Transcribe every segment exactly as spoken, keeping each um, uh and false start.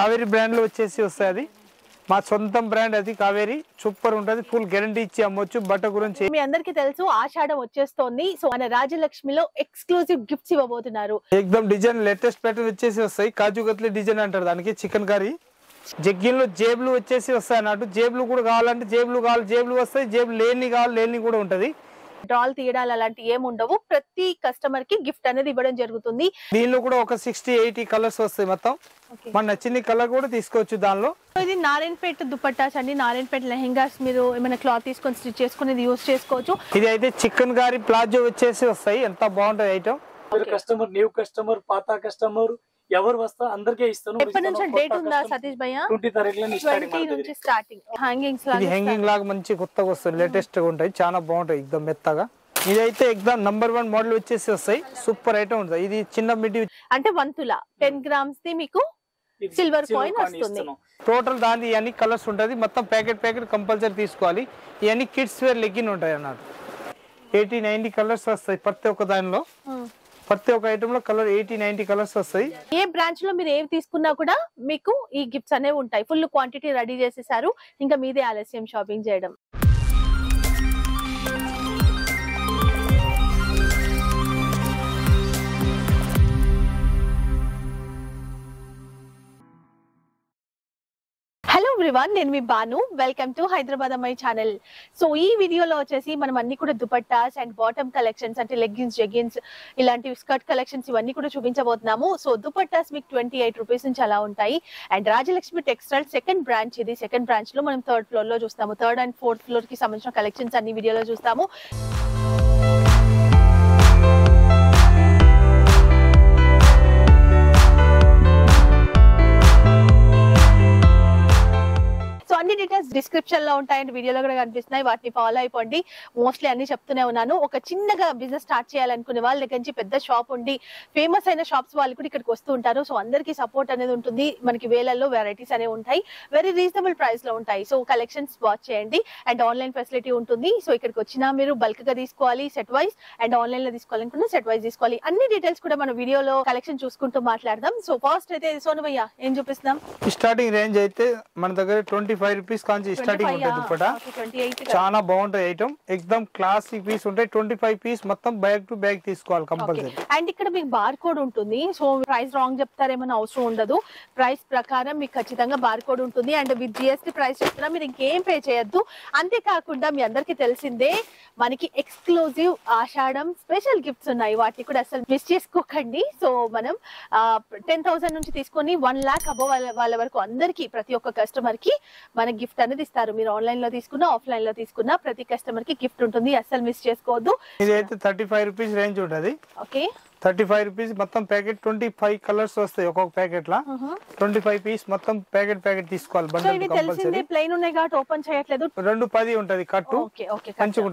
కావేరి బ్రాండ్లో వచ్చేసి వస్తది మా సొంతం బ్రాండ్ అది కావేరి సూపర్ ఉంటది ఫుల్ గ్యారెంటీ ఇచ్చి అమ్మొచ్చు బట్ట గురించి మీ అందరికీ తెలుసు ఆషాఢం వచ్చేస్తోంది సో మన రాజలక్ష్మిలో ఎక్స్క్లూజివ్ గిఫ్ట్స్ ఇవ్వబోతున్నారు एकदम డిజైన్ లేటెస్ట్ ప్యాటర్న్ వచ్చేసి వస్తాయి కాజుగట్లీ డిజైన్ అంటారు దానికి చికెన్ కర్రీ జగ్గిల్లో జేబులు వచ్చేసి వస్తాయి అన్నట్టు జేబులు కూడా కావాలంటే జేబులు కావాలి జేబులు వస్తాయి జేబు లేని కావాలి లేని కూడా ఉంటది డ్రాల్ తీయడాలు అలాంటి ఏముండవు ప్రతి కస్టమర్ కి గిఫ్ట్ అనేది ఇవ్వడం జరుగుతుంది దీనిలో కూడా ఒక సిక్స్టీ ఎయిటీ కలర్స్ వస్తాయి మొత్తం మన నచ్చిన కలర్ కూడా తీసుకోవచ్చు దానిలో ఇది నారాయణపేట దుపట్టాస్ అండి నారాయణపేట లెహంగాస్ మీరు ఏమైనా క్లాత్ తీసుకొని స్టిచ్ చేసుకునేది యూస్ చేసుకోవచ్చు ఇది అయితే చికెన్ గారి ప్లాజో వచ్చేసి వస్తాయి ఎంత బాగుంటది ఐటమ్ కస్టమర్ న్యూ కస్టమర్ పాత కస్టమర్ ఎవరు వస్తా అందరికీ ఇస్తాను ఎప్పటి నుంచి డేట్ ఉందా సతీష్ భయ్యా ట్వంటీ తారీఖు నుంచి స్టార్టింగ్ ట్వంటీ నుంచి స్టార్టింగ్ హ్యాంగింగ్స్ లాగా ఇది హ్యాంగింగ్ లాగా మంచి కొత్తగా వస్తుంది లేటెస్ట్ గా ఉంటాయి చాలా బాగుంటాయి एकदम మెత్తగా ఇదైతే एकदम నంబర్ వన్ మోడల్ వచ్చేసి వస్తాయి సూపర్ ఐటమ్ ఉంటది ఇది చిన్న మిడి అంటే వన్ తులా టెన్ గ్రామ్స్ ది మీకు సిల్వర్ కాయిన్ వస్తుంది టోటల్ దాని అన్ని కలర్స్ ఉంటది మొత్తం ప్యాకెట్ ప్యాకెట్ కంపల్సరీ తీసుకోవాలి ఇయన్నీ కిడ్స్ వేర్ లెగ్గిన్ ఉంటాయి అన్నమాట ఎయిటీ నైంటీ కలర్స్ వస్తాయి ప్రతి ఒక్క దానిలో ప్రతి ఒక్క ఐటమ్ లో కలర్ ఎయిటీ నైంటీ కలర్స్ వస్తాయి ఏ బ్రాంచ్ లో మీరు ఏవి తీసుకున్నా కూడా మీకు ఈ గిఫ్ట్స్ అనేవి ఉంటాయి ఫుల్ క్వాంటిటీ రెడీ చేసేసారు ఇంకా మీదే ఆలస్యం షాపింగ్ చేయడం హలో ఎవ్రీవన్ నేను మీ బాను వెల్కమ్ టు హైదరాబాద్ అమ్మాయి ఛానల్ సో ఈ వీడియోలో వచ్చేసి మనం అన్ని కూడా దుపట్టాస్ అండ్ బాటమ్ కలెక్షన్స్ అంటే లెగ్గిన్స్ జెగ్గిన్స్ ఇలాంటి స్కర్ట్ కలెక్షన్స్ ఇవన్నీ కూడా చూపించబోతున్నాము సో దుపట్టాస్ మీకు ట్వంటీ ఎయిట్ రూపీస్ నుంచి అలా ఉంటాయి and Rajalakshmi textile second branch ఇది సెకండ్ బ్రాంచ్ లో మనం థర్డ్ ఫ్లోర్ లో చూస్తాము థర్డ్ అండ్ ఫోర్త్ ఫ్లోర్ కి సంబంధించిన కలెక్షన్స్ అన్ని వీడియోలో చూస్తాము అన్ని డీటెయిల్స్ డిస్క్రిప్షన్ లో ఉంటాయి అండ్ వీడియోలో కూడా కనిపిస్తున్నాయి వాటిని ఫాలో అయిపోండి మోస్ట్లీ అన్ని చెప్తూనే ఉన్నాను ఒక చిన్నగా బిజినెస్ స్టార్ట్ చేయాలనుకునే వాళ్ళ దగ్గర నుంచి పెద్ద షాప్ ఉండి ఫేమస్ అయిన షాప్స్ వాళ్ళు కూడా ఇక్కడికి వస్తూ ఉంటారు సో అందరికీ సపోర్ట్ అనేది ఉంటుంది మనకి వేలల్లో వెరైటీస్ అనేవి ఉంటాయి వెరీ రీజనబుల్ ప్రైస్ లో ఉంటాయి సో కలెక్షన్స్ వాచ్ చేయండి అండ్ ఆన్లైన్ ఫెసిలిటీ ఉంటుంది సో ఇక్కడికి వచ్చినా మీరు బల్క్ గా తీసుకోవాలి సెట్ వైజ్ అండ్ ఆన్లైన్ లో తీసుకోవాలనుకున్నా సెట్ వైజ్ తీసుకోవాలి అన్ని డీటెయిల్స్ కూడా మన వీడియోలో కలెక్షన్ చూసుకుంటూ మాట్లాడదాం సో ఫస్ట్ అయితే సోను భయ్యా ఏం చూపిస్తున్నాం స్టార్టింగ్ రేంజ్ అయితే మన దగ్గర ట్వంటీ ఫైవ్ రూపీస్ కాంచి స్టార్టింగ్ ఉంటుంది దుపట్టా చాలా బాగుంటాయి ఐటమ్ ఎక్దమ్ క్లాసిక్ పీస్ ఉంటాయి ట్వంటీ ఫైవ్ పీస్ మొత్తం బ్యాగ్ టు బ్యాగ్ తీసుకోవాలి కంపల్సరీ అండ్ ఇక్కడ మీకు బార్ కోడ్ ఉంటుంది సో ప్రైస్ రాంగ్ చెప్తారేమన్నా అవసరం ఉండదు ప్రైస్ ప్రకారం మీకు ఖచ్చితంగా బార్ కోడ్ ఉంటుంది అండ్ విత్ జిఎస్టీ ప్రైస్ చెప్తున్నా మీరు ఇంకేం పే చేయొద్దు అంతేకాకుండా మీ అందరికీ తెలిసిందే మనకి ఎక్స్క్లూజివ్ ఆషాఢం స్పెషల్ గిఫ్ట్స్ ఉన్నాయి వాటిని కూడా అసలు మిస్ చేసుకోకండి సో మనం టెన్ థౌసండ్ నుంచి తీసుకొని వన్ లాక్ అబోవ్ వాళ్ళ వరకు అందరికి ప్రతి ఒక్క కస్టమర్ కి మన గిఫ్ట్ అనేది ఇస్తారు మీరు ఆన్లైన్ లో తీసుకున్నా ఆఫ్లైన్ లో తీసుకున్నా ప్రతి కస్టమర్ కి గిఫ్ట్ ఉంటుంది అసలు మిస్ చేసుకోవద్దు ఇదైతే థర్టీ ఫైవ్ రూపీస్ రేంజ్ ఉంటుంది ఓకే థర్టీ ఫైవ్ రూపీస్ మొత్తం ప్యాకెట్ ట్వంటీ ఫైవ్ కలర్స్ వస్తాయి ఒక్కొక్క ప్యాకెట్ లా ట్వంటీ ఫైవ్ పీస్ మొత్తం ప్యాకెట్ ప్యాకెట్ తీసుకోవాలి బండిల్ కంపల్సరీ ప్లెయిన్ ఉన్నాయి కాబట్టి ఓపెన్ చేయట్లేదు రెండు పది ఉంటది కట్టు మంచిగా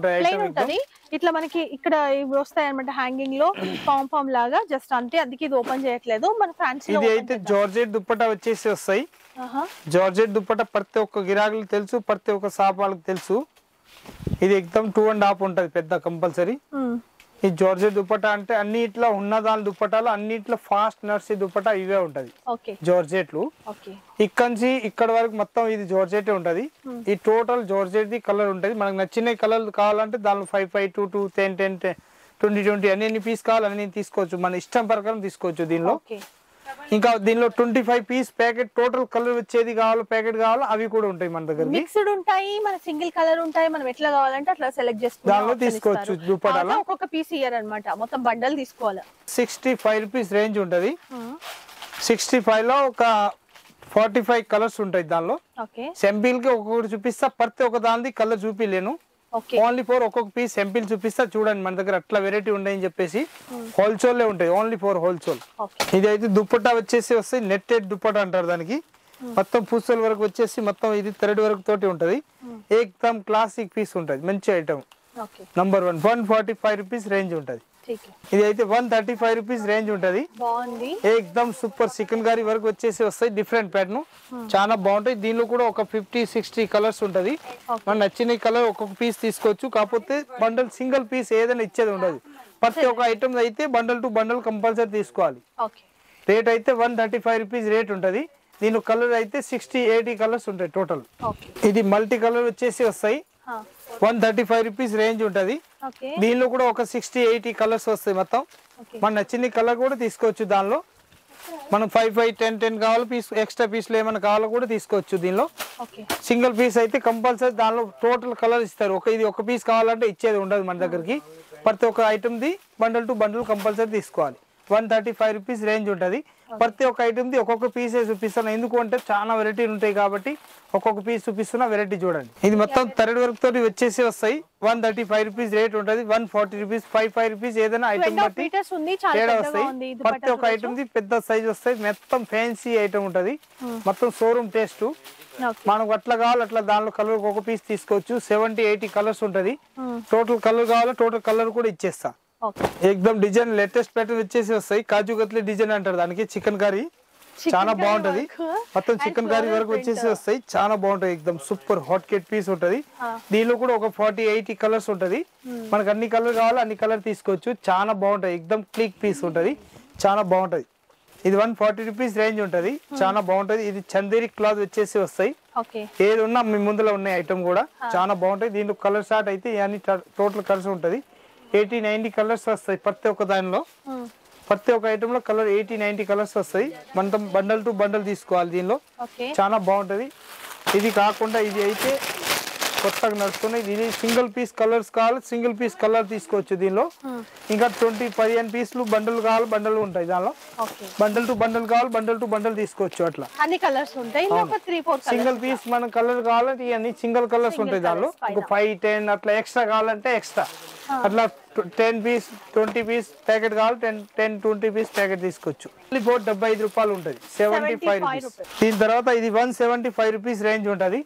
ఉంటది ఇట్లా మనకి ఇక్కడ వస్తాయి అన్నమాట హ్యాంగింగ్ లో పాంపాం లాగా జస్ట్ అంతే అందుకే ఇది ఓపెన్ చేయట్లేదు మన ఫ్యాన్సీ ఇది అయితే జార్జెట్ దుపట్టా వచ్చేసి వస్తాయి జార్జెట్ దుపట్టా ప్రతి ఒక్క గిరాకులకు తెలుసు ప్రతి ఒక్క షాప్ వాళ్ళకి తెలుసు ఇది ఎక్దమ్ టూ అండ్ హాఫ్ ఉంటది పెద్ద కంపల్సరీ ఈ జార్జెట్ దుపట్టా అంటే అన్ని ఇట్లా ఉన్న దాని దుపట్టాలు అన్నిట్లో ఫాస్ట్ నర్సీ దుపట్టా ఇవే ఉంటది జార్జెట్లు ఇక్కడ నుంచి ఇక్కడ వరకు మొత్తం ఇది జార్జెట్ ఉంటది ఈ టోటల్ జార్జెట్ ది కలర్ ఉంటది మనకు నచ్చిన కలర్ కావాలంటే దానిలో five five two two ten ten twenty twenty అన్ని పీస్ కావాలి అన్ని తీసుకోవచ్చు మన ఇష్టం ప్రకారం తీసుకోవచ్చు దీనిలో ఇంకా దీనిలో twenty five piece packet total colour వచ్చేది కావాలి ప్యాకెట్ కావాలి అవి కూడా ఉంటాయి మన దగ్గర మిక్స్డ్ ఉంటాయి మన సింగిల్ కలర్ ఉంటాయి మనం ఎట్లా కావాలంటే అట్లా సెలెక్ట్ చేసుకుంటాం దానిలో తీసుకోవచ్చు దుపట్టాలో ఒక్కొక్క పీస్ ఇయ్యారన్నమాట మొత్తం బండల్ తీసుకోవాలి సిక్స్టీ ఫైవ్ రూపీస్ రేంజ్ ఉంటది సిక్స్టీ ఫైవ్ లో ఒక ఫార్టీ ఫైవ్ కలర్స్ ఉంటాయి దానిలో సెంపిల్ కి ఒక్కొక్కటి చూపిస్తా ప్రతి ఒక్క దాని కలర్ చూపిలేను ఓన్లీ ఫోర్ ఒక్కొక్క పీస్ సెంపిల్ చూపిస్తా చూడండి మన దగ్గర అట్లా వెరైటీ ఉంటాయని చెప్పేసి హోల్సేల్ ఉంటాయి ఓన్లీ ఫోర్ హోల్సేల్ ఇదైతే దుపట్టా వచ్చేసి వస్తాయి నెట్టెడ్ దుపట్టా అంటారు దానికి మొత్తం పూసల వరకు వచ్చేసి మొత్తం ఇది థ్రెడ్ వరకు తోటి ఉంటది ఏకదమ్ క్లాసిక్ పీస్ ఉంటది మంచి item number one one forty five rupees range ఉంటది ఇది అయితే one thirty five rupees range ఉంటది ఏకదమ్ సూపర్ చికెన్ కర్రీ వరకు వచ్చేసి వస్తాయి డిఫరెంట్ ప్యాటర్న్ చాలా బాగుంటాయి దీనిలో కూడా ఒక ఫిఫ్టీ సిక్స్టీ కలర్స్ ఉంటది మన నచ్చిన కలర్ ఒక్కొక్క పీస్ తీసుకోవచ్చు కాకపోతే బండల్ సింగిల్ పీస్ ఏదైనా ఇచ్చేది ఉండదు ప్రతి ఒక్క ఐటమ్స్ అయితే బండల్ టు బండల్ కంపల్సరీ తీసుకోవాలి రేట్ అయితే one thirty five rupees rate ఉంటది దీని కలర్ అయితే సిక్స్టీ ఎయిటీ కలర్స్ ఉంటాయి టోటల్. ఇది మల్టీ కలర్ వచ్చేసి వస్తాయి one thirty five rupees range ఉంటది. దీనిలో కూడా ఒక సిక్స్టీ ఎయిటీ కలర్స్ వస్తాయి మొత్తం. మన నచ్చిన కలర్ కూడా తీసుకోవచ్చు. దానిలో మనం ఫైవ్ ఫైవ్ టెన్ టెన్ కావాలి పీస్, ఎక్స్ట్రా పీస్లు ఏమైనా కావాలో కూడా తీసుకోవచ్చు. దీనిలో సింగిల్ పీస్ అయితే కంపల్సరీ దానిలో టోటల్ కలర్ ఇస్తారు. ఒక ఇది ఒక పీస్ కావాలంటే ఇచ్చేది ఉండదు మన దగ్గరికి. ప్రతి ఒక్క ఐటమ్ది బండల్ టు బండల్ కంపల్సరీ తీసుకోవాలి. One thirty five rupees range ఉంటుంది. ప్రతి ఒక్క ఐటమ్ది ఒక్కొక్క పీసే చూపిస్తాను, ఎందుకు అంటే చాలా వెరైటీలు ఉంటాయి కాబట్టి ఒక్కొక్క పీస్ చూపిస్తున్న వెరైటీ చూడండి. ఇది మొత్తం థర్డ్ వర్క్ తోటి వచ్చేసి వస్తాయి. One thirty five rupees rate ఉంటుంది. One forty rupees five five rupees ఏదైనా ఐటమ్ బట్టి తేడా వస్తాయి. ప్రతి ఒక్క ఐటమ్ది పెద్ద సైజ్ వస్తాయి. మొత్తం ఫ్యాన్సీ ఐటమ్ ఉంటుంది, మొత్తం షోరూమ్ టేస్ట్. మనకు అట్లా కావాలి అట్లా దానిలో కలర్ ఒక్కొక్క పీస్ తీసుకోవచ్చు. సెవెంటీ ఎయిటీ కలర్స్ ఉంటుంది. టోటల్ కలర్ కావాలి టోటల్ కలర్ కూడా ఇచ్చేస్తా. ఎక్దమ్ డిజైన్ లేటెస్ట్ ప్యాటర్న్ వచ్చేసి వస్తాయి. కాజు కత్లీ డిజైన్ అంటారు దానికి. చికెన్ కర్రీ చాలా బాగుంటది. మొత్తం చికెన్ కర్రీ వరకు వచ్చేసి వస్తాయి. చాలా బాగుంటది. ఎక్దమ్ సూపర్ హాట్ కేట్ పీస్ ఉంటది. దీనిలో కూడా ఒక ఫార్టీ ఎయిటీ కలర్స్ ఉంటది. మనకు అన్ని కలర్ కావాలి అన్ని కలర్ తీసుకోవచ్చు. చాలా బాగుంటది. ఎక్దమ్ క్లీక్ పీస్ ఉంటది. చాలా బాగుంటది. ఇది వన్ ఫార్టీ రూపీస్ రేంజ్ ఉంటది. చాలా బాగుంటది. ఇది చందేరి క్లాత్ వచ్చేసి వస్తాయి. ఏది ఉన్నా మీ ముందులో ఉన్న ఐటమ్ కూడా చాలా బాగుంటది. దీంట్లో కలర్ స్టార్ట్ అయితే అన్ని టోటల్ కలర్స్ ఉంటది. ఎయిటీ నైన్టీ కలర్స్ వస్తాయి ప్రతి ఒక్క దానిలో. ప్రతి ఒక్క ఐటమ్ లో కలర్ ఎయిటీ నైన్టీ కలర్స్ వస్తాయి. మనం బండల్ టు బండల్ తీసుకోవాలి. దీనిలో చాలా బాగుంటది. ఇది కాకుండా ఇది అయితే కొత్తగా నడుస్తున్నాయి. ఇది సింగిల్ పీస్ కలర్స్ కావాలి సింగిల్ పీస్ కలర్ తీసుకోవచ్చు. దీనిలో ఇంకా ట్వంటీ పదిహేను పీసులు బండలు కావాలి బండలు ఉంటాయి. దానిలో బండల్ టు బండల్ కావాలి బండల్ టు బండల్ తీసుకోవచ్చు. అట్లా అన్ని కలర్స్ ఉంటాయి. సింగిల్ పీస్ మన కలర్ కావాలంటే ఇవన్నీ సింగిల్ కలర్స్ ఉంటాయి. దానిలో ఒక ఫైవ్ టెన్ అట్లా ఎక్స్ట్రా కావాలంటే ఎక్స్ట్రా అట్లా ten piece twenty piece packet కావాలి ten ten twenty piece packet తీసుకోవచ్చు. ఫోర్ డెబ్బై ఐదు రూపాయలు ఉంటుంది. Seventy five rupees. దీని తర్వాత ఇది one seventy five rupees range ఉంటుంది.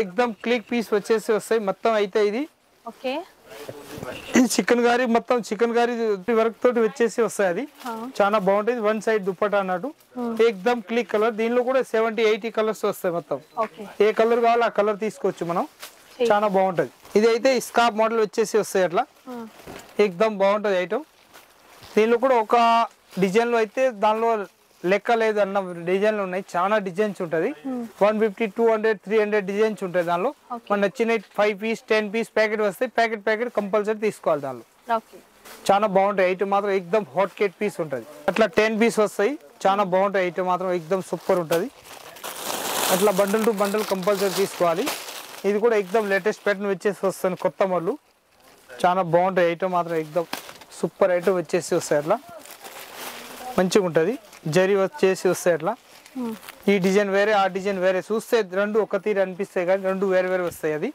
ఎక్దమ్ క్లిక్ పీస్ వచ్చేసి వస్తాయి మొత్తం. అయితే ఇది చికెన్ కర్రీ మొత్తం చికెన్ కర్రీ వర్క్ తోటి వచ్చేసి వస్తాయి. అది చాలా బాగుంటుంది. వన్ సైడ్ దుప్పట అన్నట్టు ఎక్దమ్ క్లిక్ కలర్. దీనిలో కూడా సెవెంటీ ఎయిటీ కలర్స్ వస్తాయి మొత్తం. ఏ కలర్ కావాలో ఆ కలర్ తీసుకోవచ్చు మనం. చాలా బాగుంటది. ఇది అయితే స్కార్ఫ్ మోడల్ వచ్చేసి వస్తాయి. అట్లా ఎక్దమ్ బాగుంటది ఐటమ్. దీనిలో కూడా ఒక డిజైన్ లో అయితే దానిలో లెక్క లేదు అన్న డిజైన్లు ఉన్నాయి. చాలా డిజైన్స్ ఉంటది. One fifty two hundred three hundred designs ఉంటాయి. దానిలో మన నచ్చిన five piece ten piece packet వస్తాయి. ప్యాకెట్ ప్యాకెట్ కంపల్సరీ తీసుకోవాలి. దానిలో చాలా బాగుంటాయి ఐటమ్ మాత్రం. ఎక్దమ్ హాట్ కేట్ పీస్ ఉంటుంది. అట్లా టెన్ పీస్ వస్తాయి. చాలా బాగుంటాయి ఐటమ్ మాత్రం. ఎక్దమ్ సూపర్ ఉంటుంది. అట్లా బండల్ టు బండల్ కంపల్సరీ తీసుకోవాలి. ఇది కూడా ఎక్దమ్ లేటెస్ట్ ప్యాటర్న్ వచ్చేసి వస్తుంది. కొత్త మళ్ళు చాలా బాగుంటాయి ఐటమ్ మాత్రం. ఎక్దమ్ సూపర్ ఐటమ్ వచ్చేసి వస్తాయి. అట్లా మంచిగా ఉంటుంది. జరీ వచ్చేసి వస్తాయి. అట్లా ఈ డిజైన్ వేరే ఆ డిజైన్ వేరే చూస్తే రెండు ఒక తీరు అనిపిస్తాయి కానీ రెండు వేరే వేరే వస్తాయి. అది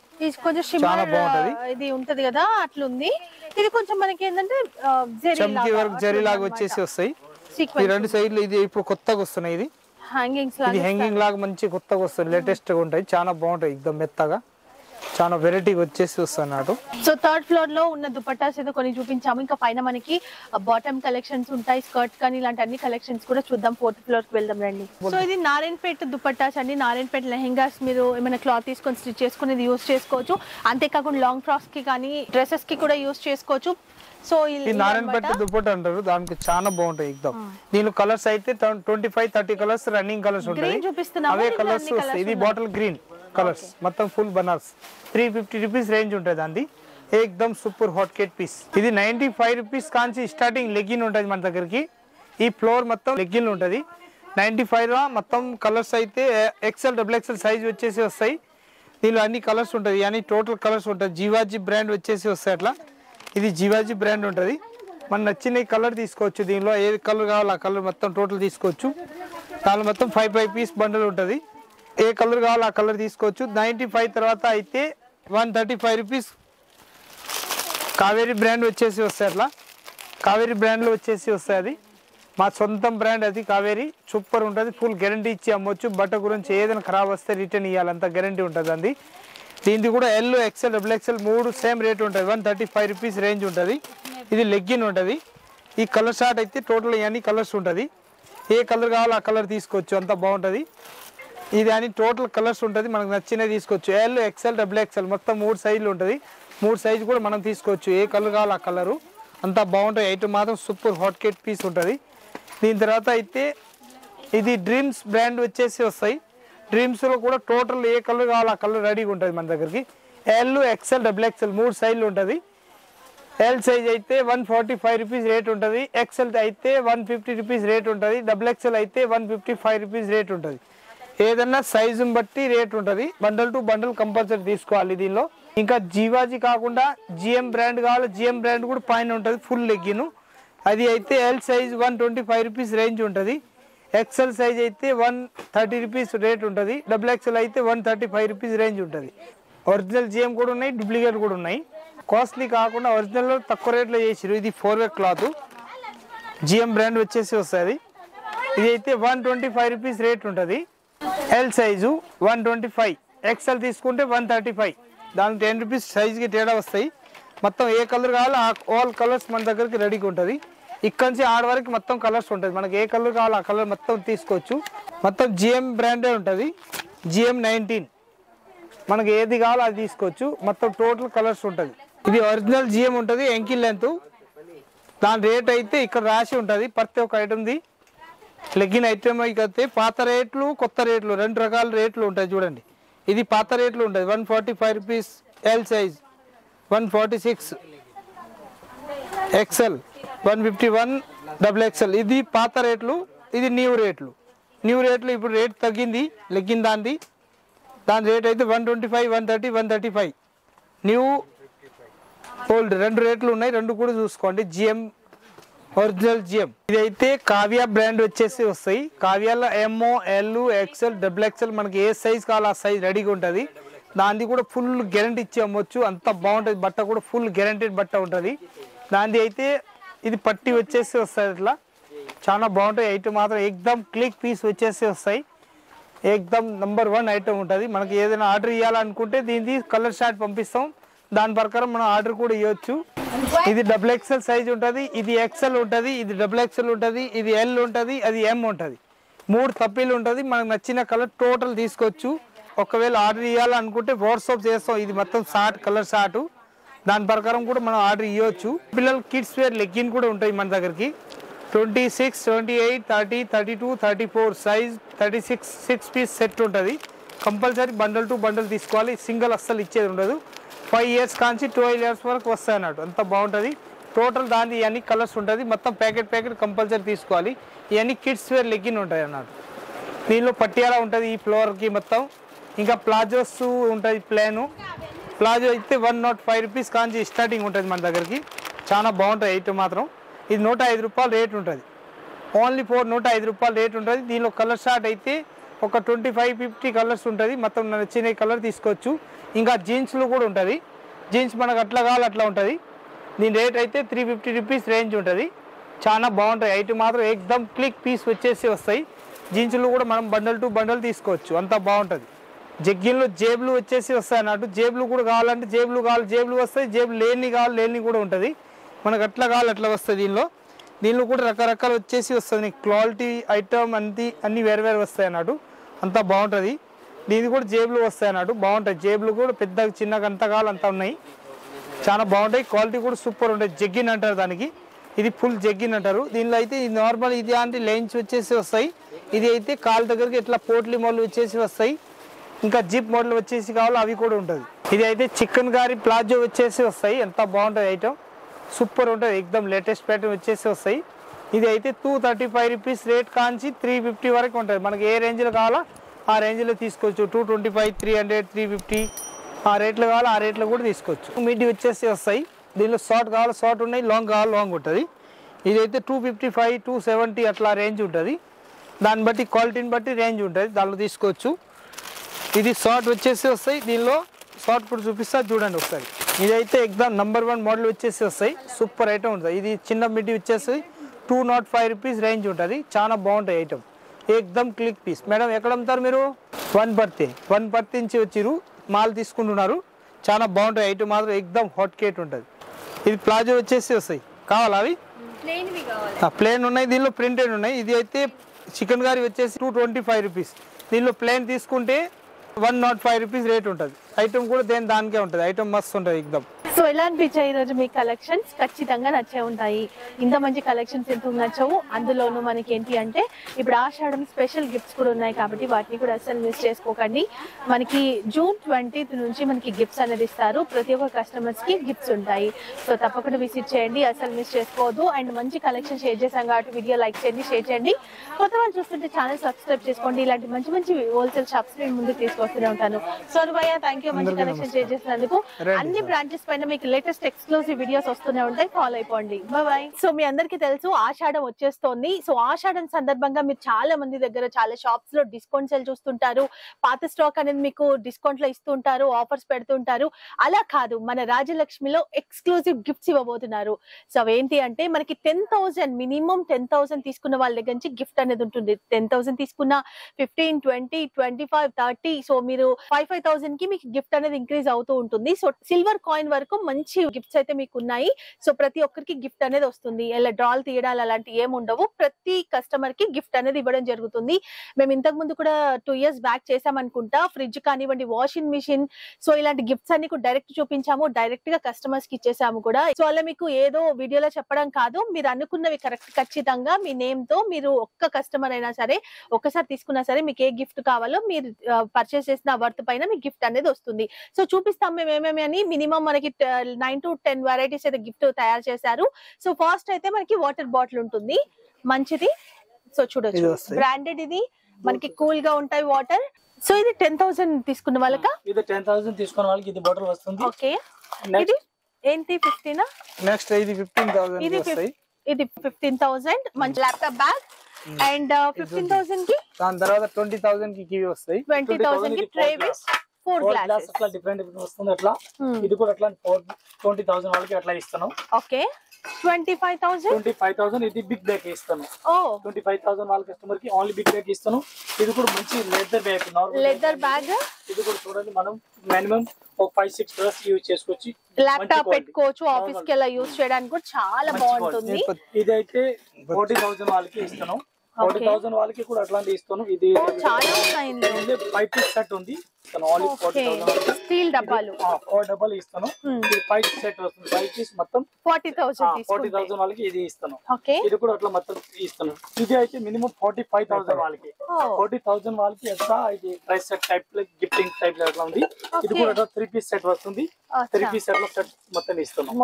చాలా బాగుంటది. ఇది ఉంటది కదా అట్లుంది. ఇది కొంచెం మనకి ఏంటంటే చమ్కీ వర్క్ జరీ లాగా వచ్చేసి వస్తాయి. ఈ రెండు సైడ్లు ఇది ఇప్పుడు కొత్తగా వస్తున్నాయి. ఇది ఇది హ్యాంగింగ్ లాగా మంచి కొత్తగా వస్తుంది. లేటెస్ట్ గా ఉంటాయి. చాలా బాగుంటాయి. ఎక్దమ్ మెత్తగా చాలా వెరైటీ వచ్చేసి వస్తున్నాడు. సో థర్డ్ ఫ్లోర్ లో ఉన్న దుపట్టాస్ ఏదో కొన్ని చూపించాము. ఇంకా పైన మనకి బాటమ్ కలెక్షన్స్ ఉంటాయి. స్కర్ట్ కానీ ఇలాంటి అన్ని కలెక్షన్స్ కూడా చూద్దాం. ఫోర్త్ ఫ్లోర్ కి వెళ్దాం రండి. సో ఇది నారాయణపేట్ దుపట్టాస్ అండి. నారాయణపేట్ లెహెంగాస్ మీరు ఏమైనా క్లాత్ తీసుకొని స్టిచ్ చేసుకుని యూజ్ చేసుకోవచ్చు. అంతేకాకుండా లాంగ్ ఫ్రాక్స్ కి కానీ డ్రెస్సెస్ కి కూడా యూజ్ చేసుకోవచ్చు. సో ఇది నారాయణపేట దుపట్టా అంటారు దానికి. చాలా బాగుంటాయి ఎక్దమ్. దీని కలర్స్ అయితే twenty five thirty colours running colours ఉంటాయి. అవే కలర్స్. ఇది బాటిల్ గ్రీన్ కలర్స్ మొత్తం full Banaras. Three fifty rupees range ఉంటుంది అండి. ఎక్దమ్ సూపర్ హాట్ కేట్ పీస్. ఇది నైన్టీ ఫైవ్ రూపీస్ కాంచి స్టార్టింగ్ లెగ్గిన్ ఉంటుంది మన దగ్గరికి. ఈ ఫ్లోర్ మొత్తం లెగ్గిన్ ఉంటుంది. నైన్టీ ఫైవ్ మొత్తం కలర్స్ అయితే ఎక్సెల్ డబుల్ ఎక్సెల్ సైజ్ వచ్చేసి వస్తాయి. దీనిలో అన్ని కలర్స్ ఉంటుంది. అన్ని టోటల్ కలర్స్ ఉంటుంది. జీవాజీ బ్రాండ్ వచ్చేసి వస్తాయి. అట్లా ఇది జీవాజీ బ్రాండ్ ఉంటుంది. మన నచ్చిన కలర్ తీసుకోవచ్చు. దీనిలో ఏ కలర్ కావాలి ఆ కలర్ మొత్తం టోటల్ తీసుకోవచ్చు. దానిలో మొత్తం ఫైవ్ ఫైవ్ పీస్ బండల్ ఉంటుంది. ఏ కలర్ కావాలి ఆ కలర్ తీసుకోవచ్చు. నైంటీ ఫైవ్ తర్వాత అయితే one thirty five rupees Kaveri brand వచ్చేసి వస్తాయి. అట్లా కావేరీ బ్రాండ్లో వచ్చేసి వస్తాయి. అది మా సొంతం బ్రాండ్. అది కావేరీ సూపర్ ఉంటుంది. ఫుల్ గ్యారంటీ ఇచ్చి అమ్మవచ్చు. బట్ట గురించి ఏదైనా ఖరాబ్ వస్తే రిటర్న్ ఇవ్వాలంత గ్యారంటీ ఉంటుంది అండి. దీనికి కూడా ఎల్ ఎక్సెల్ డబుల్ ఎక్సెల్ మూడు సేమ్ రేట్ ఉంటుంది. One thirty five rupees range ఉంటుంది. ఇది లెగ్గిన్ ఉంటుంది. ఈ కలర్ షార్ట్ అయితే టోటల్ అన్ని కలర్స్ ఉంటుంది. ఏ కలర్ కావాలో ఆ కలర్ తీసుకోవచ్చు. అంత బాగుంటుంది. ఇది అని టోటల్ కలర్స్ ఉంటుంది. మనకు నచ్చినవి తీసుకోవచ్చు. ఎల్ ఎక్సెల్ డబుల్ ఎక్సెల్ మొత్తం మూడు సైజులు ఉంటుంది. మూడు సైజు కూడా మనం తీసుకోవచ్చు. ఏ కలర్ కావాలి ఆ కలరు. అంతా బాగుంటాయి ఐటమ్ మాత్రం. సూపర్ హాట్ కేట్ పీస్ ఉంటుంది. దీని తర్వాత అయితే ఇది డ్రీమ్స్ బ్రాండ్ వచ్చేసి వస్తాయి. డ్రీమ్స్ లో కూడా టోటల్ ఏ కలర్ కావాల కలర్ రెడీగా ఉంటది మన దగ్గరికి. ఎల్ ఎక్స్ఎల్ డబుల్ ఎక్స్ఎల్ మూడు సైజులు ఉంటది. ఎల్ సైజ్ అయితే one forty five rupees rate ఉంటుంది, ఎక్స్ఎల్ అయితే వన్ ఫిఫ్టీ రూపీస్ రేట్ ఉంటుంది, డబుల్ ఎక్స్ఎల్ అయితే one fifty five rupees rate ఉంటుంది. ఏదన్నా సైజుని బట్టి రేట్ ఉంటుంది. బండల్ టు బండల్ కంపల్సరీ తీసుకోవాలి. దీనిలో ఇంకా జీవాజీ కాకుండా జిఎం బ్రాండ్ కావాలి. జిఎం బ్రాండ్ కూడా పైన ఉంటుంది ఫుల్ లెగ్గిను. అది అయితే L size one twenty five rupees range ఉంటుంది, ఎక్స్ఎల్ సైజ్ అయితే వన్ థర్టీ రూపీస్ రేట్ ఉంటుంది, డబుల్ ఎక్స్ఎల్ అయితే one thirty five rupees range ఉంటుంది. ఒరిజినల్ జిఎం కూడా ఉన్నాయి, డూప్లికేట్ కూడా ఉన్నాయి. కాస్ట్లీ కాకుండా ఒరిజినల్లో తక్కువ రేట్లో చేసిరు. ఇది four way cloth GM brand వచ్చేసి వస్తుంది. ఇది అయితే one twenty five rupees rate ఉంటుంది. L size one twenty five, XL తీసుకుంటే వన్ థర్టీ ఫైవ్, దానికి టెన్ రూపీస్ సైజుకి తేడా వస్తాయి. మొత్తం ఏ కలర్ కావాలో ఆల్ కలర్స్ మన దగ్గరికి రెడీగా ఉంటుంది. ఇక్కడ నుంచి ఆడ వరకు మొత్తం కలర్స్ ఉంటుంది. మనకి ఏ కలర్ కావాలో ఆ కలర్ మొత్తం తీసుకోవచ్చు. మొత్తం జిఎం బ్రాండే ఉంటుంది. జిఎం నైన్టీన్ మనకి ఏది కావాలో అది తీసుకోవచ్చు. మొత్తం టోటల్ కలర్స్ ఉంటుంది. ఇది ఒరిజినల్ జిఎం ఉంటుంది, ఎంకిల్ లెంత్. దాని రేట్ అయితే ఇక్కడ రాసి ఉంటుంది ప్రతి ఒక్క ఐటమ్ది. లెగ్గిన ఐటమ్ అయితే పాత రేట్లు కొత్త రేట్లు రెండు రకాల రేట్లు ఉంటాయి చూడండి. ఇది పాత రేట్లు ఉంటుంది, one forty five rupees L size, one forty six XL, one fifty one double XL. ఇది పాత రేట్లు, ఇది న్యూ రేట్లు. న్యూ రేట్లు ఇప్పుడు రేట్ తగ్గింది లెగ్గిన దానిది. దాని రేట్ అయితే one twenty five, one thirty, one thirty five. New old రెండు రేట్లు ఉన్నాయి, రెండు కూడా చూసుకోండి. GM original GM. ఇది అయితే కావ్య బ్రాండ్ వచ్చేసి వస్తాయి. కావ్యాలో ఎంఓ ఎల్ ఎక్స్ఎల్ డబుల్ ఎక్స్ఎల్ మనకి ఏ సైజ్ కావాలో ఆ సైజ్ రెడీగా ఉంటుంది. దానిది కూడా ఫుల్ గ్యారంటీ ఇచ్చి అమ్మొచ్చు, అంత బాగుంటుంది. బట్ట కూడా ఫుల్ గ్యారంటీ బట్ట ఉంటుంది దానిది. అయితే ఇది పట్టి వచ్చేసి వస్తుంది, ఇట్లా చాలా బాగుంటాయి. ఐటమ్ మాత్రం ఎక్దమ్ క్లిక్ పీస్ వచ్చేసి వస్తాయి. ఎక్దమ్ నెంబర్ వన్ ఐటమ్ ఉంటుంది. మనకి ఏదైనా ఆర్డర్ ఇవ్వాలనుకుంటే దీనిది కలర్ షార్ట్ పంపిస్తాం, దాని ప్రకారం మనం ఆర్డర్ కూడా ఇవ్వచ్చు. ఇది డబుల్ ఎక్స్ఎల్ సైజ్ ఉంటుంది, ఇది ఎక్స్ఎల్ ఉంటుంది, ఇది డబుల్ ఎక్స్ఎల్ ఉంటుంది, ఇది ఎల్ ఉంటుంది, అది ఎం ఉంటుంది. మూడు తప్పిలు ఉంటుంది. మనకు నచ్చిన కలర్ టోటల్ తీసుకోవచ్చు. ఒకవేళ ఆర్డర్ ఇవ్వాలనుకుంటే వాట్సాప్ చేస్తాం. ఇది మొత్తం షార్ట్ కలర్ షార్టు, దాని ప్రకారం కూడా మనం ఆర్డర్ ఇవ్వచ్చు. పిల్లలు కిడ్స్ వేర్ లెగ్గిన్ కూడా ఉంటాయి మన దగ్గరికి. Twenty six twenty eight thirty thirty two thirty four size thirty six six piece set ఉంటుంది. కంపల్సరీ బండల్ టు బండల్ తీసుకోవాలి, సింగిల్ అస్సలు ఇచ్చేది ఉండదు. ఫైవ్ ఇయర్స్ కాంచి ట్వెల్వ్ ఇయర్స్ వరకు వస్తాయి అన్నట్టు, అంత బాగుంటుంది. టోటల్ దాని ఇవన్నీ కలర్స్ ఉంటుంది. మొత్తం ప్యాకెట్ ప్యాకెట్ కంపల్సరీ తీసుకోవాలి. ఇవన్నీ కిడ్స్ వేర్ లెగ్గిన్ ఉంటాయి అన్నట్టు. దీనిలో పటియాలా ఉంటుంది ఈ ఫ్లోర్కి మొత్తం. ఇంకా ప్లాజోస్ ఉంటుంది, ప్లాను ప్లాజో అయితే వన్ నాట్ ఫైవ్ రూపీస్ కాంచి స్టార్టింగ్ ఉంటుంది మన దగ్గరికి. చాలా బాగుంటుంది ఐటమ్ మాత్రం. ఇది నూట ఐదు రూపాయలు రేట్ ఉంటుంది, ఓన్లీ ఫోర్ నూట ఐదు రూపాయలు రేట్ ఉంటుంది. దీనిలో కలర్ షార్ట్ అయితే ఒక ట్వంటీ ఫైవ్ ఫిఫ్టీ కలర్స్ ఉంటుంది. మొత్తం నచ్చిన కలర్ తీసుకోవచ్చు. ఇంకా జీన్స్లు కూడా ఉంటుంది. జీన్స్ మనకు అట్లా కావాలి అట్లా ఉంటుంది. దీని రేట్ అయితే త్రీ ఫిఫ్టీ రూపీస్ రేంజ్ ఉంటుంది. చాలా బాగుంటాయి ఐటమ్ మాత్రం. ఎక్దమ్ క్లిక్ పీస్ వచ్చేసి వస్తాయి. జీన్స్లు కూడా మనం బండల్ టు బండల్ తీసుకోవచ్చు, అంత బాగుంటుంది. జగ్గిన్లో జేబులు వచ్చేసి వస్తాయి అన్నట్టు. జేబులు కూడా కావాలంటే జేబులు కావాలి జేబులు వస్తాయి, జేబు లేని కావాలి లేని కూడా ఉంటుంది. మనకు అట్లా కావాలి అట్లా వస్తుంది. దీనిలో దీనిలో కూడా రకరకాలు వచ్చేసి వస్తుంది. క్వాలిటీ ఐటమ్ అంది అన్నీ వేరు వేరు వస్తాయి అన్నట్టు, అంతా బాగుంటుంది. దీనికి కూడా జేబులు వస్తాయి అన్నట్టు, బాగుంటాయి. జేబులు కూడా పెద్ద చిన్నగా అంత కావాలి అంతా ఉన్నాయి. చాలా బాగుంటాయి, క్వాలిటీ కూడా సూపర్ ఉంటాయి. జగ్గిన్ అంటారు దానికి. ఇది ఫుల్ జగ్గిన్ అంటారు. దీనిలో అయితే నార్మల్ ఇది అంటే లైన్స్ వచ్చేసి వస్తాయి. ఇది అయితే కాళ్ళ దగ్గరికి ఇట్లా పోట్లీ మోడల్ వచ్చేసి వస్తాయి. ఇంకా జిప్ మోడల్ వచ్చేసి కావాలి, అవి కూడా ఉంటుంది. ఇది అయితే చికెన్ గారి ప్లాజో వచ్చేసి వస్తాయి, ఎంత బాగుంటుంది ఐటమ్, సూపర్ ఉంటుంది. ఎక్దమ్ లేటెస్ట్ ప్యాటర్న్ వచ్చేసి వస్తాయి. ఇది అయితే two thirty five rupees rate కాంచి త్రీ ఫిఫ్టీ వరకు ఉంటుంది. మనకి ఏ రేంజ్లో కావాలో ఆ రేంజ్లో తీసుకోవచ్చు. Two twenty five three hundred three fifty ఆ రేట్లు కావాలో ఆ రేట్లో కూడా తీసుకోవచ్చు. మిడ్డీ వచ్చేసి వస్తాయి. దీనిలో షార్ట్ కావాలో షార్ట్ ఉన్నాయి, లాంగ్ కావాలి లాంగ్ ఉంటుంది. ఇదైతే two fifty five two seventy అట్లా రేంజ్ ఉంటుంది. దాన్ని బట్టి క్వాలిటీని బట్టి రేంజ్ ఉంటుంది, దానిలో తీసుకోవచ్చు. ఇది షార్ట్ వచ్చేసి వస్తాయి. దీనిలో షార్ట్ కూడా చూపిస్తా చూడండి ఒకసారి. ఇదైతే ఎగ్జామ్ నెంబర్ వన్ మోడల్ వచ్చేసి వస్తాయి, సూపర్ ఐటమ్ ఉంటుంది. ఇది చిన్న మిడ్డీ వచ్చేసి two nought five rupees range ఉంటుంది. చాలా బాగుంటాయి item, exam click piece. Madam ఎక్కడ అమ్ముతారు మీరు? వన్ పర్తి వన్ పర్తి నుంచి వచ్చిరు మాల్ తీసుకుంటున్నారు. చాలా బాగుంటాయి ఐటమ్ మాత్రం, ఎగ్జామ్ హాట్ కేట్ ఉంటుంది. ఇది ప్లాజో వచ్చేసి వస్తాయి, కావాలా అవి? ప్లేన్ ఉన్నాయి, దీనిలో ప్రింటెడ్ ఉన్నాయి. ఇది అయితే చికెన్ గారి వచ్చేసి టూ ట్వంటీ ఫైవ్ రూపీస్. దీనిలో ప్లేన్ తీసుకుంటే one nought five rupees rate ఉంటుంది. ఐటమ్ కూడా దేని దానికే ఉంటుంది. ఐటమ్ మస్తు ఉంటుంది ఎగ్దమ్. సో ఎలాంటి పిచ్చాయి రోజు మీ కలెక్షన్స్ ఖచ్చితంగా నచ్చే ఉంటాయి. ఇంత మంచి కలెక్షన్స్ ఎంత నచ్చావు. అందులోనూ మనకి ఏంటి అంటే ఇప్పుడు ఆషాఢం స్పెషల్ గిఫ్ట్స్ కూడా ఉన్నాయి కాబట్టి వాటిని కూడా అసలు మిస్ చేసుకోకండి. మనకి జూన్ ట్వంటీత్ నుంచి మనకి గిఫ్ట్స్ అనేది ఇస్తారు. ప్రతి ఒక్క కస్టమర్స్ కి గిఫ్ట్స్ ఉంటాయి. సో తప్పకుండా విజిట్ చేయండి, అసలు మిస్ చేసుకోవద్దు. అండ్ మంచి కలెక్షన్ షేర్ చేసాం కాబట్టి వీడియో లైక్ చేయండి, షేర్ చేయండి. కొత్త వాళ్ళు చూస్తుంటే ఛానల్ సబ్స్క్రైబ్ చేసుకోండి. ఇలాంటి మంచి మంచి హోల్సేల్ షాప్స్ నేను ముందుకు తీసుకొస్తూనే ఉంటాను. సో భయ్య థ్యాంక్ యూ మంచి కలెక్షన్ షేర్ చేసినందుకు. అన్ని బ్రాంచెస్ పైన మీకు లేటెస్ట్ ఎక్స్క్లూజివ్ వీడియోస్ వస్తూనే ఉంటాయి, ఫాలో అయిపోండి. By by. సో మీ అందరికీ తెలుసు ఆషాఢం వచ్చేస్తోంది. సో ఆషాఢం సందర్భంగా మీరు చాలా మంది దగ్గర చాలా షాప్స్ లో డిస్కౌంట్ సేల్ చూస్తుంటారు. పాత స్టాక్ అనేది మీకు డిస్కౌంట్ లో ఇస్తుంటారు, ఆఫర్స్ పెడుతుంటారు. అలా కాదు, మన రాజలక్ష్మిలో ఎక్స్క్లూజివ్ గిఫ్ట్స్ ఇవ్వబోతున్నారు. సో ఏంటి అంటే మనకి ten thousand minimum ten thousand తీసుకున్న వాళ్ళ దగ్గర నుంచి గిఫ్ట్ అనేది ఉంటుంది. టెన్ థౌసండ్ తీసుకున్న fifteen twenty twenty five thirty so మీరు ఫైవ్ ఫైవ్ థౌసండ్ కి మీకు గిఫ్ట్ అనేది ఇంక్రీజ్ అవుతూ ఉంటుంది. సో సిల్వర్ కాయిన్ వరకు మంచి గిఫ్ట్స్ అయితే మీకు ఉన్నాయి. సో ప్రతి ఒక్కరికి గిఫ్ట్ అనేది వస్తుంది. ఇలా డ్రాల్ తీయడాలు అలాంటి ఏమి ఉండవు. ప్రతి కస్టమర్ కి గిఫ్ట్ అనేది ఇవ్వడం జరుగుతుంది. మేము ఇంతకు ముందు కూడా టూ ఇయర్స్ బ్యాక్ చేసామనుకుంటా. ఫ్రిడ్జ్ కానివ్వండి, వాషింగ్ మిషన్, సో ఇలాంటి గిఫ్ట్స్ అన్ని డైరెక్ట్ చూపించాము, డైరెక్ట్ గా కస్టమర్స్ కి ఇచ్చేసాము కూడా. సో అలా మీకు ఏదో వీడియోలో చెప్పడం కాదు, మీరు అనుకున్నవి కరెక్ట్ ఖచ్చితంగా మీ నేమ్ తో మీరు ఒక్క కస్టమర్ అయినా సరే ఒక్కసారి తీసుకున్నా సరే మీకు ఏ గిఫ్ట్ కావాలో మీరు పర్చేస్ చేసిన వర్త్ పైన మీకు గిఫ్ట్ అనేది వస్తుంది. సో చూపిస్తాం మేము ఏమేమి అని. మినిమం మనకి నైన్ టు టెన్ వెరైటీస్ అయితే గిఫ్ట్ తయారు చేశారు. సో ఫస్ట్ అయితే మనకి వాటర్ బాటిల్ ఉంటుంది, మంచిది. సో చూడొచ్చు బ్రాండెడ్, ఇది మనకి కూల్ గా ఉంటాయి వాటర్. సో ఇది టెన్ థౌసండ్ తీసుకున్న వాళ్ళకి ఇది టెన్ థౌసండ్ తీసుకున్న వాళ్ళకి ఇది బాటిల్ వస్తుంది. ఓకే, ఇది ఏంటి ఫిఫ్టీన్? నెక్స్ట్ ఇది ఫిఫ్టీన్ థౌసండ్, ఇది ఇది ఫిఫ్టీన్ థౌసండ్ మంచి laptop bag. And fifteen thousand కి దాని తర్వాత ట్వంటీ థౌసండ్ కి కివి వస్తాయి. ట్వంటీ థౌసండ్ కి ట్రేవిస్ ఫోర్ గ్లాసెస్ అట్లా డిఫరెంట్ డిఫరెంట్ వస్తుంది. అట్లా ఇది కూడా అట్లా ట్వంటీ థౌసండ్ వాళ్ళకి అట్లా ఇస్తున్నాం. Okay, twenty five thousand twenty five thousand ఇది బిగ్ బ్యాగ్ ఇస్తాను. ట్వంటీ ఫైవ్ థౌసండ్ వాళ్ళ కస్టమర్ కి ఓన్లీ బిగ్ బ్యాగ్ ఇస్తాను. ఇది కూడా మంచి లెదర్ బ్యాగ్, లెదర్ బ్యాగ్. ఇది కూడా చూడండి, మనం మినిమం ఒక ఫైవ్ సిక్స్ డ్రెస్ యూజ్ చేసుకోవచ్చు, ల్యాప్టాప్ పెట్టుకోవచ్చు, ఆఫీస్ కి అలా యూజ్ చేయడానికి కూడా చాలా బాగుంటుంది. ఇది అయితే ఫోర్టీ థౌసండ్ వాళ్ళకి ఇస్తాను. ఫోర్టీ థౌసండ్ వాళ్ళకి కూడా అట్లాంటి ఇస్తాను. ఇది ఫైవ్ పీస్ సెట్ ఉంది, స్టీల్ డబ్బాలు ఫోర్ డబ్బాలు ఇస్తాను. ఫైవ్ పీస్ సెట్ వస్తుంది, ఫైవ్ పీస్ మొత్తం ఫార్టీ థౌసండ్ ఫార్టీ థౌసండ్ వాళ్ళకి ఇది ఇస్తాను. ఇది కూడా అట్లా మొత్తం ఇస్తాను. ఇది అయితే మినిమం ఫార్టీ ఫైవ్ థౌసండ్ వాళ్ళకి ఫార్టీ థౌసండ్ వాళ్ళకి అట్లా ఇది price set type gifting type అట్లా ఉంది. ఇది కూడా అట్లా త్రీ పీస్ సెట్ వస్తుంది. త్రీ పీస్ సెట్ లో సెట్ మొత్తం ఇస్తాను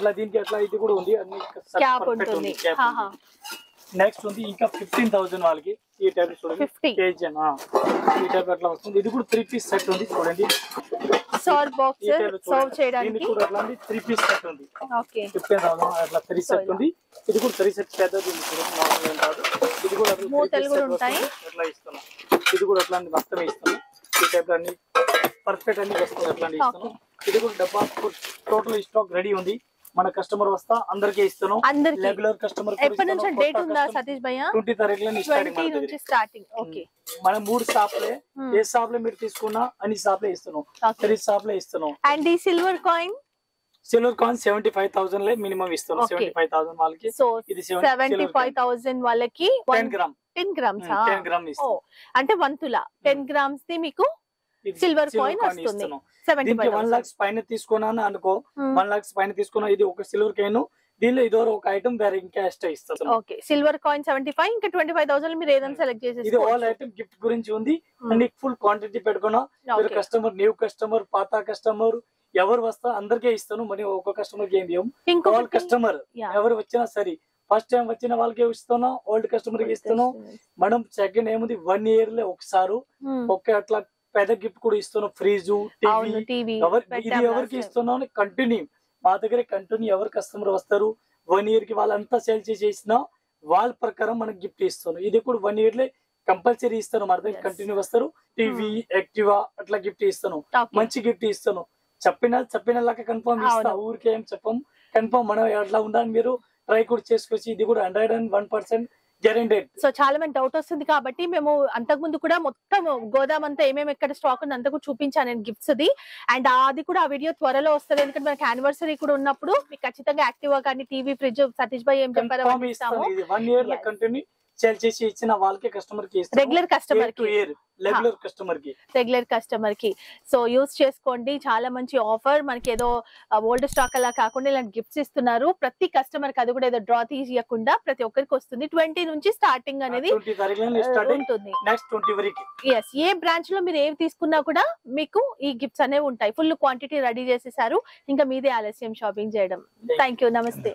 అట్లా. దీనికి అట్లా ఇది కూడా ఉంది, అన్ని క్యాప్ ఉంటుంది. నెక్స్ట్ ఉంది ఇంకా ఫిఫ్టీన్ థౌసండ్ వాళ్ళకి ఈ టైప్ చూడండి, కేజీ ఈ టైప్ అట్లా వస్తుంది. ఇది కూడా త్రీ పీస్ సెట్ ఉంది చూడండి. దీనికి కూడా అట్లా త్రీ పీస్ సెట్ ఉంది. ఫిఫ్టీన్ థౌసండ్ అట్లా త్రీ సెట్ ఉంది. ఇది కూడా త్రీ సెట్ పెద్దది ఇది కూడా అట్లా ఇస్తున్నాం. ఇది కూడా అట్లా మొత్తం ఇస్తున్నాం. ఈ టైప్ లో అన్ని పర్ఫెక్ట్ అన్ని వస్తుంది అట్లాంటి ఇస్తున్నాం. ఇది కూడా డబ్బా టోటల్ స్టాక్ రెడీ ఉంది. మన కస్టమర్ వస్తా అందరికీ ఇస్తాను. రెగ్యులర్ కస్టమర్ ట్వంటీ తారీఖు స్టార్టింగ్. మనం మూడు షాప్లే, ఏ షాప్లే మీరు తీసుకున్నా అన్ని షాప్లే ఇస్తాను, త్రీ షాప్లే ఇస్తాను. అండ్ ఈ silver coin silver coin seventy five thousand లే మినిమం ఇస్తాను. సెవెంటీ ఫైవ్ థౌసండ్ వాళ్ళకి ఇది సెవెంటీ ఫైవ్ థౌసండ్ వాళ్ళకి ten gram ten grams ten gram అంటే వన్ తులా టెన్ గ్రామ్స్ ది మీకు సిల్వర్ కాయిన్ వస్తుంది. దీనికి వన్ లాక్స్ పైన తీసుకున్నాను అనుకో, వన్ లాక్స్ పైన తీసుకున్నా ఇది ఒక సిల్వర్ కాయిన్. దీనిలో ఇదో ఒక ఐటమ్ వేరే ఇంకా ఎక్స్ట్రా ఇస్తాను. Okay, silver coin seventy five ఇంకా ట్వంటీ ఫైవ్ థౌసండ్ మీరు ఏదైనా సెలెక్ట్ చేసి ఇది ఆల్ ఐటమ్ గిఫ్ట్ గురించి ఉంది. అండ్ ఫుల్ క్వాంటిటీ పెట్టుకున్నా మీరు కస్టమర్, న్యూ కస్టమర్, పాత కస్టమర్ ఎవరు వస్తా అందరికీ ఇస్తాను. మరి ఒక కస్టమర్ కి ఏం చేయం, ఇంకొక కస్టమర్ ఎవరు వచ్చినా సరే ఫస్ట్ టైం వచ్చిన వాళ్ళకే ఇస్తున్నాం, ఓల్డ్ కస్టమర్ కి ఇస్తున్నాం. మనం సెకండ్ ఏముంది వన్ ఇయర్ లో ఒకసారి ఒకే అట్లా పెద్ద గిఫ్ట్ కూడా ఇస్తున్నాం. ఫ్రిడ్జ్, టీవీ ఇది ఎవరికి ఇస్తున్నాం కంటిన్యూ మా దగ్గర కంటిన్యూ. ఎవరు కస్టమర్ వస్తారు వన్ ఇయర్ కి వాళ్ళంతా సేల్ చేసి ఇస్తున్నా వాళ్ళ ప్రకారం మనకి గిఫ్ట్ ఇస్తున్నాం. ఇది కూడా వన్ ఇయర్ లే కంపల్సరీ ఇస్తాను. మన దగ్గర కంటిన్యూ వస్తారు. టీవీ, యాక్టివా అట్లా గిఫ్ట్ ఇస్తాను. మంచి గిఫ్ట్ ఇస్తాను. చెప్పినా చెప్పిన లాగా కన్ఫర్మ్ ఇస్తా, ఊరికే ఏం చెప్పం. కన్ఫర్మ్ మనం ఎట్లా ఉండాలి మీరు ట్రై కూడా చేసుకోవచ్చు. ఇది కూడా hundred and one percent guaranteed. So చాలా మంది డౌట్ వస్తుంది కాబట్టి మేము అంతకు ముందు కూడా మొత్తం గోదాం అంతా ఏమేమి ఎక్కడ స్టాక్ ఉంది అంతా కూడా చూపించాను నేను గిఫ్ట్స్ ది. అండ్ అది కూడా ఆ వీడియో త్వరలో వస్తుంది. ఎందుకంటే మనకి యానివర్సరీ కూడా ఉన్నప్పుడు మీకు ఖచ్చితంగా యాక్టివా కానీ టీవీ, ఫ్రిడ్జ్ సతీష్ భాయ్ ఏం చెప్పారో వన్ ఇయర్ కంటిన్యూ సేల్ చేసి ఇచ్చిన వాళ్ళకి కస్టమర్ కి రెగ్యులర్ కస్టమర్ కి రెగ్యులర్ కస్టమర్ కి రెగ్యులర్ కస్టమర్ కి సో యూస్ చేసుకోండి. చాలా మంచి ఆఫర్ మనకి, ఏదో ఓల్డ్ స్టాక్ అలా కాకుండా ఇలాంటి గిఫ్ట్స్ ఇస్తున్నారు ప్రతి కస్టమర్ కి. అది కూడా ఏదో డ్రా తీయకుండా ప్రతి ఒక్కరికి వస్తుంది. ట్వంటీ నుంచి స్టార్టింగ్ అనేది ఉంటుంది. నెక్స్ట్ ట్వంటీ వరకు yes ఏ బ్రాంచ్ లో మీరు ఏవి తీసుకున్నా కూడా మీకు ఈ గిఫ్ట్స్ అనేవి ఉంటాయి. ఫుల్ క్వాంటిటీ రెడీ చేసేసారు, ఇంకా మీదే ఆలస్యం షాపింగ్ చేయడం. థ్యాంక్ యూ, నమస్తే.